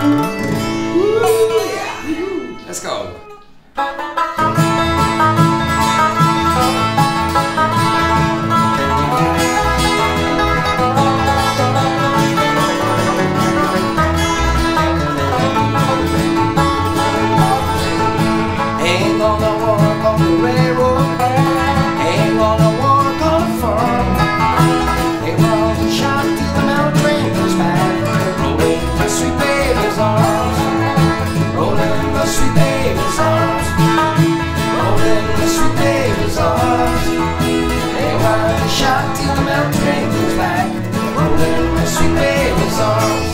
Yeah. Let's go. Shot till the mountain goes back, rolling my sweet baby's arms.